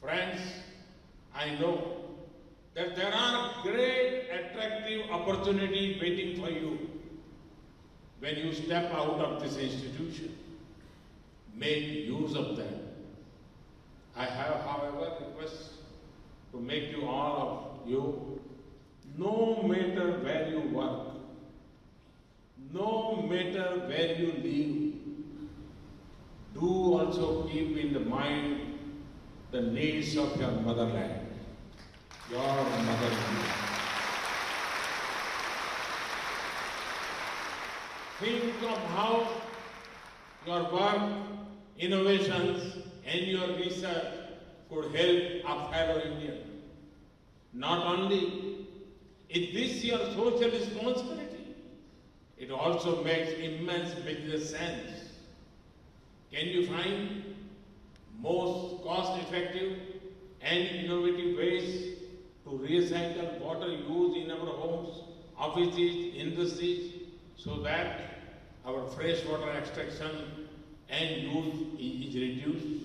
Friends, I know that there are great attractive opportunities waiting for you when you step out of this institution. Make use of them. I have, however, request to make you all of you, no matter where you work, no matter where you live, do also keep in the mind the needs of your motherland, your motherland. Think of how your work, innovations, and your research could help our fellow Indians. Not only is this your social responsibility, it also makes immense business sense. Can you find most cost-effective and innovative ways to recycle water used in our homes, offices, industries, so that our fresh water extraction and use is reduced?